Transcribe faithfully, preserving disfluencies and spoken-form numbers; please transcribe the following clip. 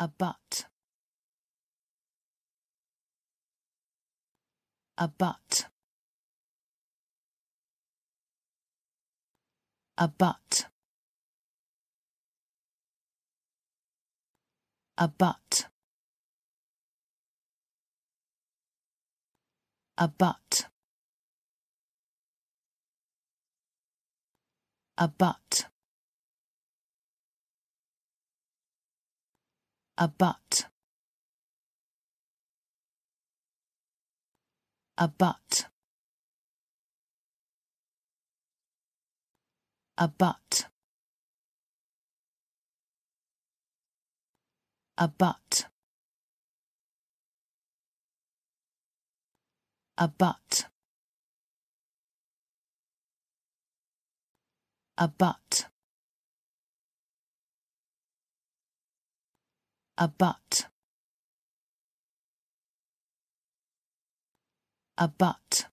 Abut. Abut. Abut. Abut. Abut. Abut. Abut. Abut. Abut. Abut. Abut. Abut. Abut. Abut.